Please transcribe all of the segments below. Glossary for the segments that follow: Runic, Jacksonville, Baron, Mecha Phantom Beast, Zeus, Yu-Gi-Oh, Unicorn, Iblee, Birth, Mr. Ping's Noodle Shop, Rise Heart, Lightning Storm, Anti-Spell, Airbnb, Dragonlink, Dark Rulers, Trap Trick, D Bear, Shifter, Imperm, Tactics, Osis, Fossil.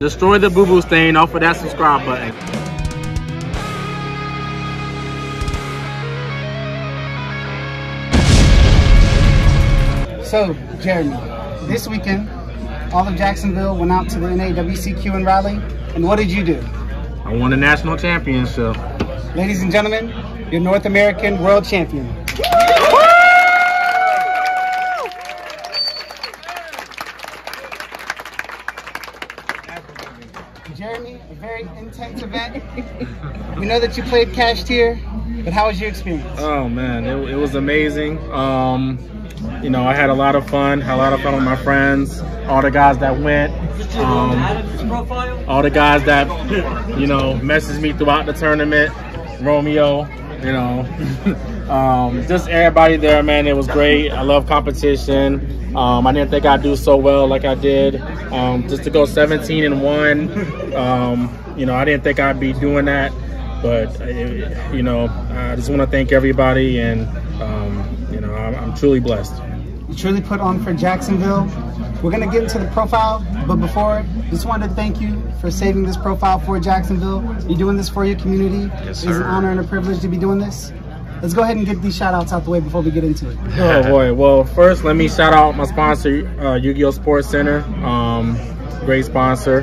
Destroy the boo-boo stain off of that subscribe button. So, Jeremy, this weekend, all of Jacksonville went out to the NAWCQ in Raleigh, and what did you do? I won the national championship. Ladies and gentlemen, your North American world champion. Jeremy, a very intense event. We know that you played Kashtira, but how was your experience? Oh man, it was amazing. You know, I had a lot of fun. Had a lot of fun with my friends, all the guys that went, all the guys that messaged me throughout the tournament. Romeo, just everybody there, man. It was great. I love competition. I didn't think I'd do so well like I did. Just to go 17-1, I didn't think I'd be doing that. But, I just want to thank everybody, and, I'm truly blessed. You truly put on for Jacksonville. We're going to get into the profile, but before, just wanted to thank you for saving this profile for Jacksonville. You're doing this for your community. Yes, sir. It's an honor and a privilege to be doing this. Let's go ahead and get these shout-outs out the way before we get into it. Oh, boy. Well, first, let me shout out my sponsor, Yu-Gi-Oh! Sports Center. Great sponsor.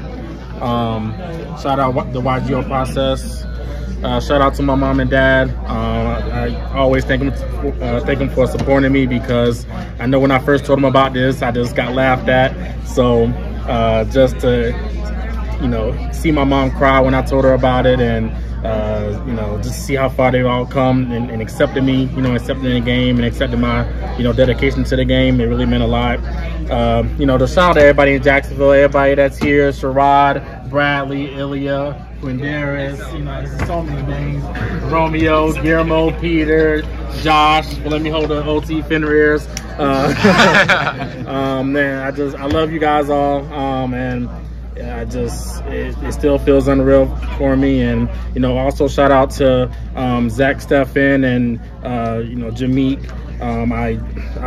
Shout out the YGO process. Shout out to my mom and dad. I always thank them for supporting me, because I know when I first told them about this, I just got laughed at. So just to, see my mom cry when I told her about it, and just see how far they've all come and accepted me, accepting the game and accepting my, dedication to the game. It really meant a lot. To shout out to everybody in Jacksonville, everybody that's here, Sherrod, Bradley, Ilya, Quinderis, there's so many names. Romeo, Guillermo, Peter, Josh, well, let me hold the OT Fenrir's. Man, I love you guys all, and it still feels unreal for me. And also shout out to Zach, Stefan, and Jameek. I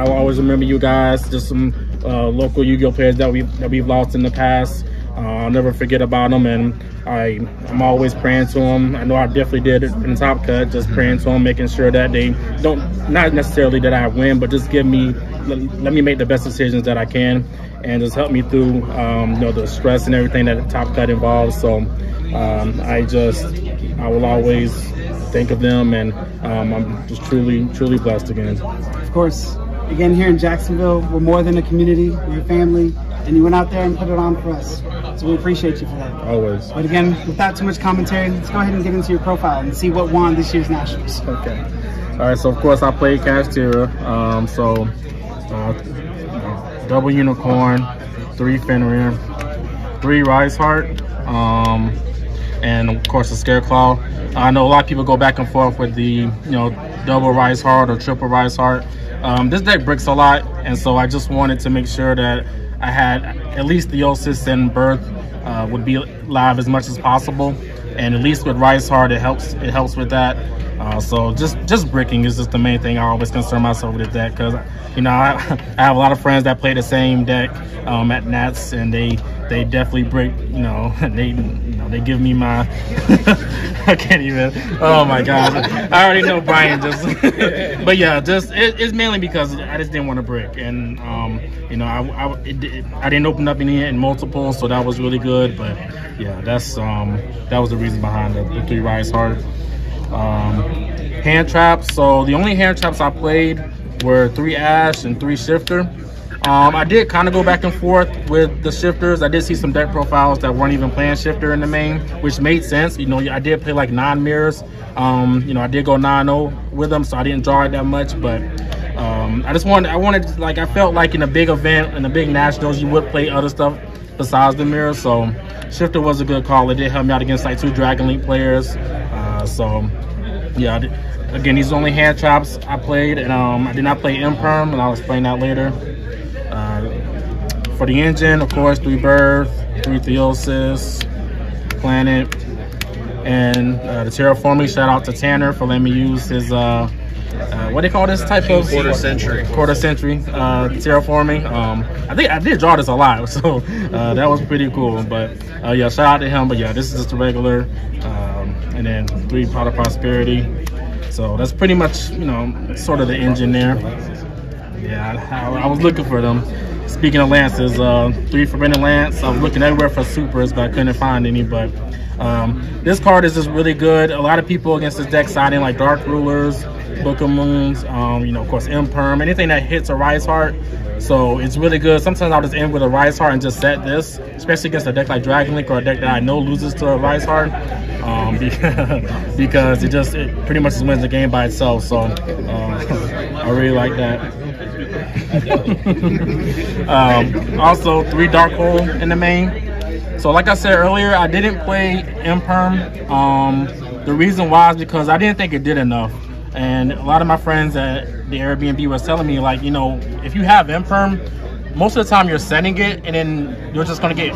always remember you guys. Just some local Yu-Gi-Oh players that we've lost in the past. I'll never forget about them, and I'm always praying to them. I know I definitely did it in Top Cut, just praying to them, making sure that they don't, not necessarily that I win, but just let me make the best decisions that I can, and just help me through the stress and everything that Top Cut involves. So I will always think of them, and I'm just truly blessed again. Of course, again, here in Jacksonville, we're more than a community, we're a family, and you went out there and put it on for us. So we appreciate you for that. Always. But again, without too much commentary, let's go ahead and get into your profile and see what won this year's Nationals. Okay. All right, so of course I played Kashtira. Double Unicorn, 3 Fenrir, 3 Rise Heart, and of course the Scareclaw. I know a lot of people go back and forth with the, double Rise Heart or triple Rise Heart. This deck bricks a lot, and so I just wanted to make sure that I had at least the Osis and Birth would be live as much as possible, and at least with Rise Heart it helps with that. So just bricking is just the main thing I always concern myself with that, because I have a lot of friends that play the same deck at Nats, and they definitely brick. They give me my I can't even. Oh my God, I already know Brian just. But yeah, it's mainly because I just didn't want to brick, and I didn't open up in multiple, so that was really good. But yeah, that was the reason behind the 3 Rise Heart. Hand traps. So the only hand traps I played were 3 Ash and 3 Shifter. I did kind of go back and forth with the Shifters. I did see some deck profiles that weren't even playing Shifter in the main, which made sense. I did play like 9 mirrors. I did go 9-0 with them, so I didn't draw it that much. But I felt like in a big event, in a big Nationals, you would play other stuff besides the mirror. So Shifter was a good call. It did help me out against like 2 Dragonlink players. So yeah, again, these are only hand traps I played, and I did not play Imperm, and I'll explain that later. For the engine, of course, 3 Birth, 3 Theosis, Planet, and the Terraforming. Shout out to Tanner for letting me use his what do you call this type of quarter century terraforming. I think I did draw this a lot, so that was pretty cool. But yeah, shout out to him. But yeah, this is just a regular, and then 3 pot of prosperity. So that's pretty much, you know, sort of the engine there. Yeah, I was looking for them. Speaking of lances, 3 forbidden lance. I was looking everywhere for supers, but I couldn't find any. But this card is just really good. A lot of people against this deck siding like Dark Rulers, Book of Moons, you know, of course, Imperm, anything that hits a Rise Heart. So it's really good. Sometimes I'll just end with a Rise Heart and just set this, especially against a deck like Dragonlink or a deck that I know loses to a Rise Heart, because it pretty much just wins the game by itself. So I really like that. Also 3 dark hole in the main. So like I said earlier, I didn't play Imperm. The reason why is because I didn't think it did enough, and a lot of my friends at the Airbnb was telling me, like, you know, if you have Imperm, most of the time you're setting it and then you're just gonna get,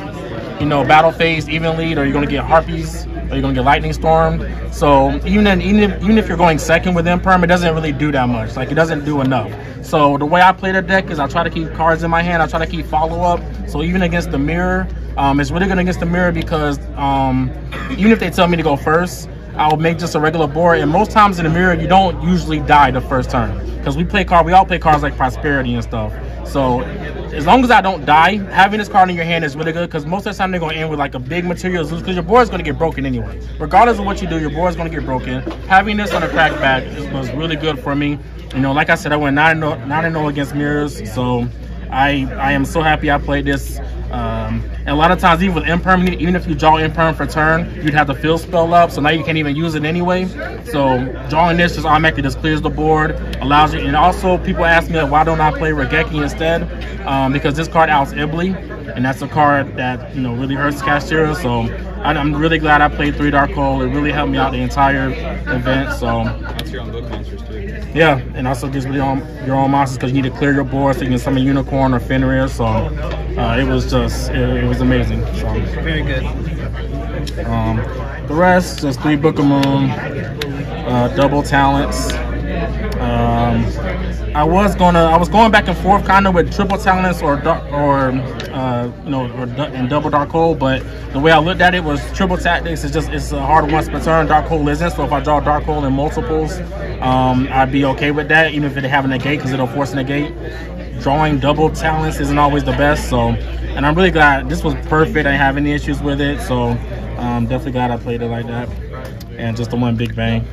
you know, battle phase, even lead, or you're gonna get Harpies, or you're gonna get Lightning Storm. So even if you're going second with Imperm, it doesn't really do that much. Like, it doesn't do enough. So the way I play the deck is I try to keep cards in my hand. I try to keep follow up. So even against the mirror, it's really good against the mirror because even if they tell me to go first, I'll make just a regular board. And most times in the mirror, you don't usually die the first turn because we all play cards like prosperity and stuff. So as long as I don't die, having this card in your hand is really good because most of the time they're going to end with like a big material loose because your board is going to get broken anyway. Regardless of what you do, your board is going to get broken. Having this on a crack back was really good for me. You know, like I said, I went 9-0 against mirrors, so I am so happy I played this. And a lot of times, even with Imperm, even if you draw Imperm for turn, you'd have the field spell up, so now you can't even use it anyway. So drawing this just automatically just clears the board, allows you. And also, people ask me, like, why don't I play Raigeki instead? Because this card outs Iblee, and that's a card that, you know, really hurts Kashtira. So I'm really glad I played 3 Dark Hole. It really helped me out the entire event. So yeah, and also gives really on your own monsters because you need to clear your board so you can summon Unicorn or Fenrir. So it was just it was amazing. So, very good. The rest just 3 Book of Moon, double talents. I was going back and forth kind of with triple talents or double dark hole, but the way I looked at it was triple tactics. It's a hard once per turn. Dark hole isn't. So if I draw dark hole in multiples, I'd be okay with that, even if it have a negate because it'll force a negate. Drawing double talents isn't always the best. So, and I'm really glad this was perfect. I didn't have any issues with it. So I'm definitely glad I played it like that. And just the 1 Big Bang.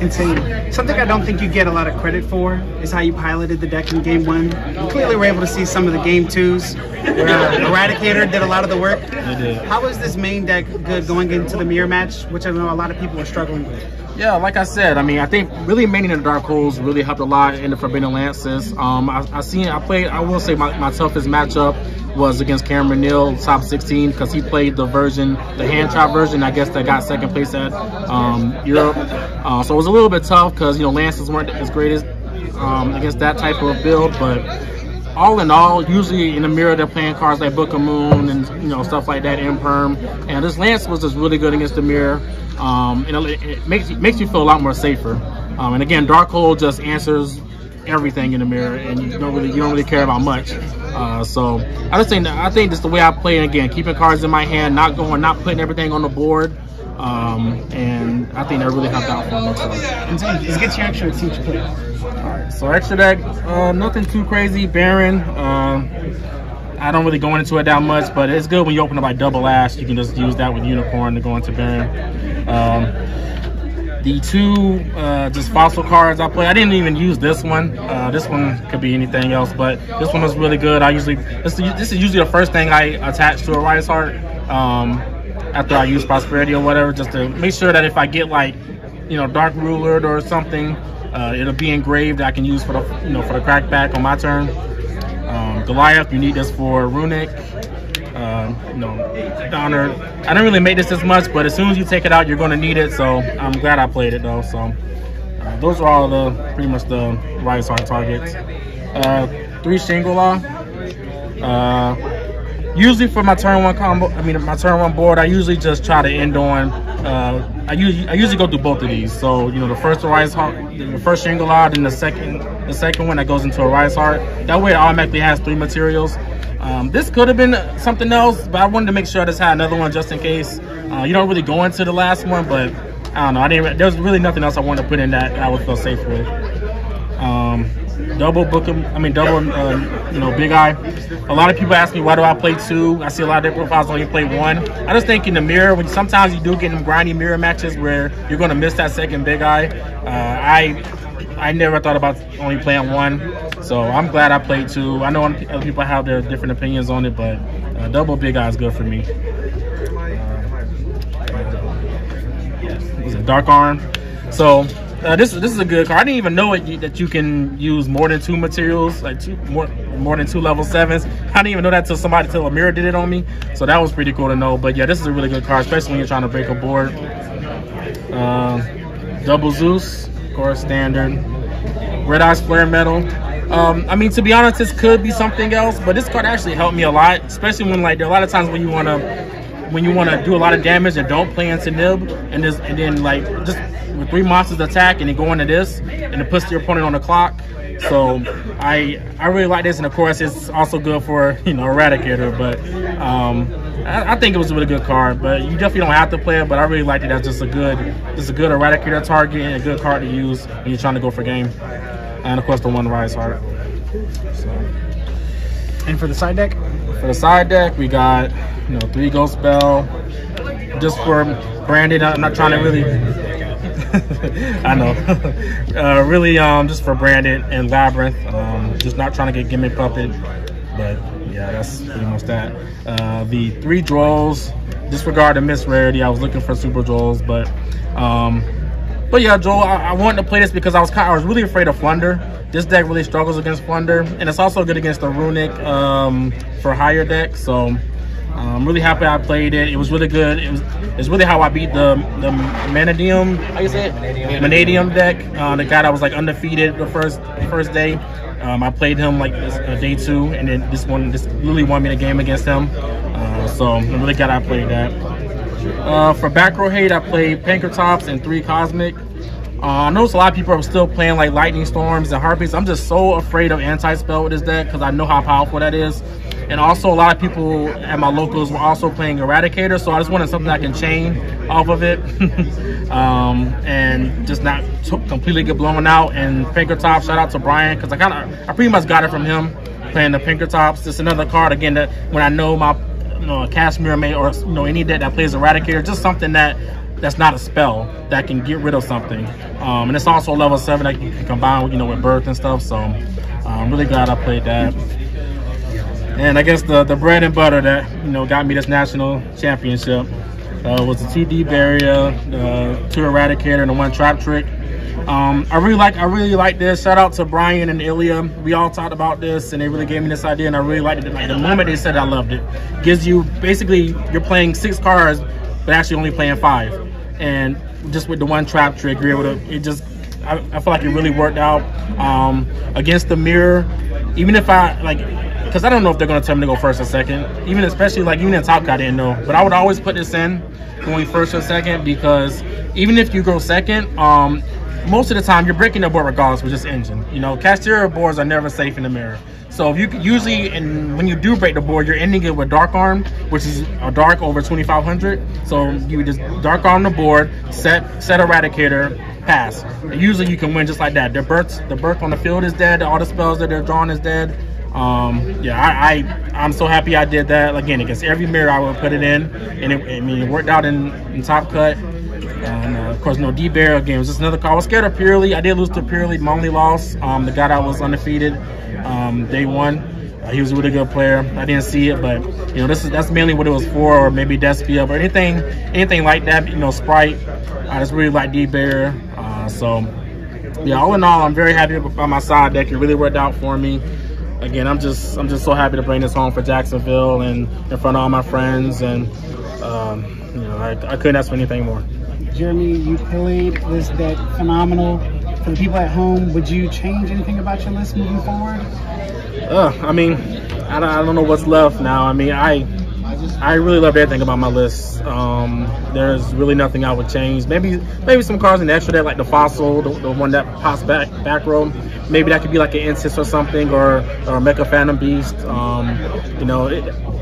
Insane. Something I don't think you get a lot of credit for is how you piloted the deck in Game 1. You clearly were able to see some of the Game 2s. Where, Eradicator did a lot of the work. It did. How is this main deck good going into the mirror match, which I know a lot of people are struggling with? Yeah, like I said, I mean, I think really maining the dark holes really helped a lot in the forbidden lances. I will say my toughest matchup was against Cameron Neal, top 16, because he played the hand chop version, I guess, that got second place at Europe. So it was a little bit tough because, you know, lances weren't as great as against that type of build. But all in all, usually in the mirror they're playing cards like Book of Moon and, you know, stuff like that, Imperm. And this lance was just really good against the mirror. And it makes you feel a lot more safer. And again, dark hole just answers everything in the mirror, and you don't really care about much. So I think just the way I play, again, keeping cards in my hand, not putting everything on the board. And I think that really helped out for me. Let's get your extra deck, please. Alright, so extra deck, nothing too crazy. Baron, I don't really go into it that much, but it's good when you open up like double Ash. You can just use that with Unicorn to go into Baron. The 2 just fossil cards I play. I didn't even use this one. This one could be anything else, but this one was really good. This is usually the first thing I attach to a Rise Heart after I use Prosperity or whatever, just to make sure that if I get, like, you know, Dark Ruler or something, it'll be engraved. I can use for the, you know, for the crack back on my turn. Goliath, you need this for Runic. You know, Donner. I don't really make this as much, but as soon as you take it out, you're going to need it. So I'm glad I played it though. So those are all the pretty much the Rise Heart targets. 3 Shangri-La. Usually for my turn one combo, I mean my turn one board, I usually just try to end on. I usually go through both of these. So you know, the first Rise Heart, the first Shingalod, and the second one that goes into a Rise Heart. That way, it automatically has three materials. This could have been something else, but I wanted to make sure I just had another one just in case. You don't really go into the last one, but I don't know. I didn't. There was really nothing else I wanted to put in that I would feel safe with. Double Big Eye. A lot of people ask me, why do I play two? I see a lot of their profiles only play one. I just think in the mirror, when sometimes you do get them grindy mirror matches where you're going to miss that second Big Eye. I never thought about only playing one, so I'm glad I played two. I know other people have their different opinions on it, but double Big Eye is good for me. Was it Dark Arm? So this is a good card. I didn't even know it, that you can use more than two materials, like more than two level 7s. I didn't even know that till a mirror did it on me. So that was pretty cool to know. But yeah, this is a really good card, especially when you're trying to break a board. Double Zeus, of course, standard. Red Eyes Flare Metal. I mean, to be honest, this could be something else, but this card actually helped me a lot, especially when like there are a lot of times when you wanna do a lot of damage and don't play into nib, and then with three monsters attack and then go into this, and it puts your opponent on the clock. So I really like this, and of course it's also good for, you know, Eradicator. But I think it was a really good card. But you definitely don't have to play it. But I really liked it as just a good Eradicator target and a good card to use when you're trying to go for game. And of course the one Rise Heart. So. And for the side deck? For the side deck, we got, you know, 3 Ghost Bell. Just for Brandon, I'm not trying to really. I know. Just for Brandon and Labyrinth. Just not trying to get Gimmick Puppet. But yeah, that's pretty much that. The 3 Droils. Disregard the Miss Rarity. I was looking for Super Droils, but yeah, Joel, I wanted to play this because I was really afraid of Flunder. This deck really struggles against Flunder, and it's also good against the Runic for higher deck. So I'm really happy I played it. It was really good. It's really how I beat the Manadium. How you say it? Manadium deck. The guy that was like undefeated the first day. I played him like this, day 2, and then this really won me the game against him. So I'm really glad I played that. For back row hate, I played Pinkertops and 3 Cosmic. I noticed a lot of people are still playing like Lightning Storms and Harpies. I'm just so afraid of anti-spell with this deck because I know how powerful that is. And also a lot of people at my locals were also playing Eradicator, so I just wanted something I can chain off of it. And just not completely get blown out. And Pinkertops, shout out to Brian, because I pretty much got it from him playing the Pinkertops. It's another card again that when I know my Cashmere May, or you know, any deck that plays Eradicator, just something that's not a spell that can get rid of something, and it's also level 7 that you can combine with, you know, with Birth and stuff. So I'm really glad I played that. And I guess the bread and butter that, you know, got me this national championship was the 2 D Bear, the 2 Eradicator, and the 1 Trap Trick. I really like this. Shout out to Brian and Ilya. We all talked about this, and they really gave me this idea, and I really liked it. Like the moment they said, I loved it. Gives you basically, you're playing 6 cards, but actually only playing 5. And just with the 1 Trap Trick, you're able to. It just, I feel like it really worked out against the mirror. Even if I like, because I don't know if they're gonna tell me to go first or second. Even especially like even in top guy, I didn't know, but I would always put this in going first or second, because even if you go second, most of the time you're breaking the board regardless with this engine. You know, Kashtira boards are never safe in the mirror. So if you usually, and when you do break the board, you're ending it with Dark Arm, which is a dark over 2500. So you just Dark Arm the board, set Eradicator, pass. And usually you can win just like that. The birth on the field is dead. All the spells that they're drawing is dead. Yeah, I'm so happy I did that. Again, against every mirror I would put it in, and it worked out in top cut. And of course, no D Bear again. It was just another call. I was scared of Purrely. I did lose to Purrely. My only loss. The guy that was undefeated, day 1. He was a really good player. I didn't see it, but you know, that's mainly what it was for, or maybe Despia, or anything like that. You know, Sprite. I just really like D Bear. So yeah, all in all, I'm very happy about my side deck. It really worked out for me. Again, I'm just so happy to bring this home for Jacksonville and in front of all my friends, and you know, I couldn't ask for anything more. Jeremy, you played this deck phenomenal. For the people at home, would you change anything about your list moving forward? I mean, I don't know what's left now. I mean, I really loved everything about my list. There's really nothing I would change. Maybe some cards in the extra deck, like the Fossil, the one that pops back row. Maybe that could be like an Insist or something, or Mecha Phantom Beast. You know,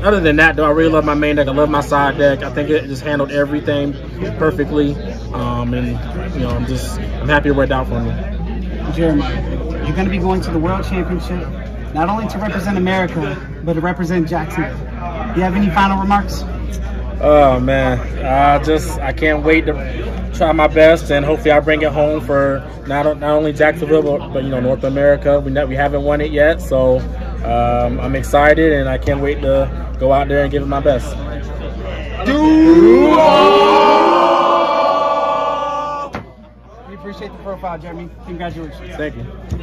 other than that, though, I really love my main deck. I love my side deck. I think it just handled everything perfectly. And you know, I'm happy it worked out for me. Jeremy, you're going to be going to the World Championship, not only to represent America, but to represent Jacksonville. You have any final remarks? Oh man, I can't wait to try my best, and hopefully I bring it home for not only Jacksonville, but you know, North America. We haven't won it yet, so I'm excited, and I can't wait to go out there and give it my best. We appreciate the profile, Jeremy. Congratulations. Thank you.